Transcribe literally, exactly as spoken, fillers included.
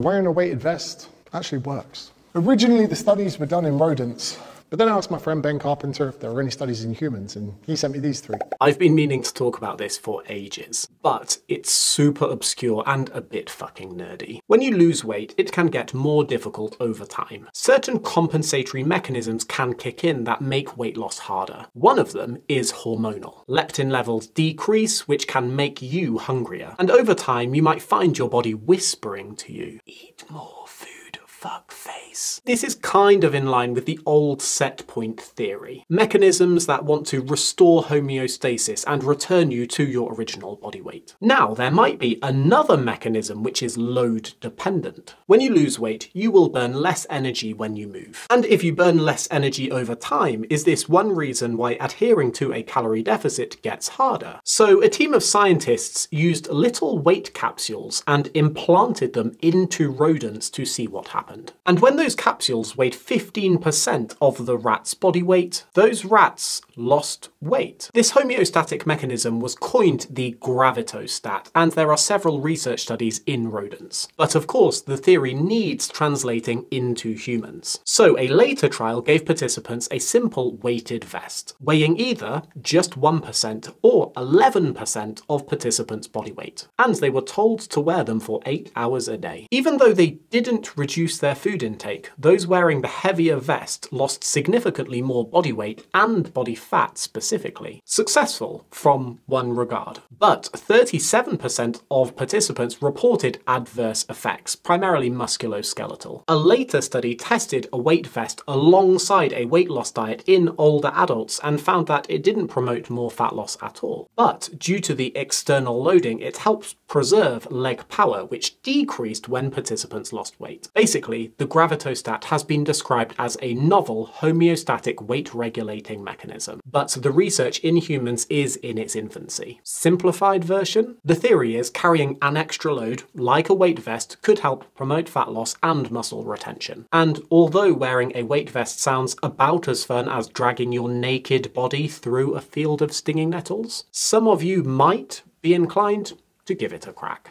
Wearing a weighted vest actually works. Originally, the studies were done in rodents, but then I asked my friend Ben Carpenter if there were any studies in humans, and he sent me these three. I've been meaning to talk about this for ages, but it's super obscure and a bit fucking nerdy. When you lose weight, it can get more difficult over time. Certain compensatory mechanisms can kick in that make weight loss harder. One of them is hormonal. Leptin levels decrease, which can make you hungrier. And over time, you might find your body whispering to you, "Eat more food. Fuck face." This is kind of in line with the old set point theory. Mechanisms that want to restore homeostasis and return you to your original body weight. Now, there might be another mechanism which is load dependent. When you lose weight, you will burn less energy when you move. And if you burn less energy over time, is this one reason why adhering to a calorie deficit gets harder? So a team of scientists used little weight capsules and implanted them into rodents to see what happened. And when those capsules weighed fifteen percent of the rat's body weight, those rats lost weight. This homeostatic mechanism was coined the gravitostat, and there are several research studies in rodents. But of course, the theory needs translating into humans. So a later trial gave participants a simple weighted vest, weighing either just one percent or eleven percent of participants' body weight. And they were told to wear them for eight hours a day. Even though they didn't reduce their food intake, those wearing the heavier vest lost significantly more body weight and body fat specifically. Successful from one regard. But thirty-seven percent of participants reported adverse effects, primarily musculoskeletal. A later study tested a weight vest alongside a weight loss diet in older adults and found that it didn't promote more fat loss at all. But due to the external loading, it helps preserve leg power, which decreased when participants lost weight. Basically, the gravitostat has been described as a novel homeostatic weight-regulating mechanism, but the research in humans is in its infancy. Simplified version? The theory is carrying an extra load, like a weight vest, could help promote fat loss and muscle retention. And although wearing a weight vest sounds about as fun as dragging your naked body through a field of stinging nettles, some of you might be inclined to give it a crack.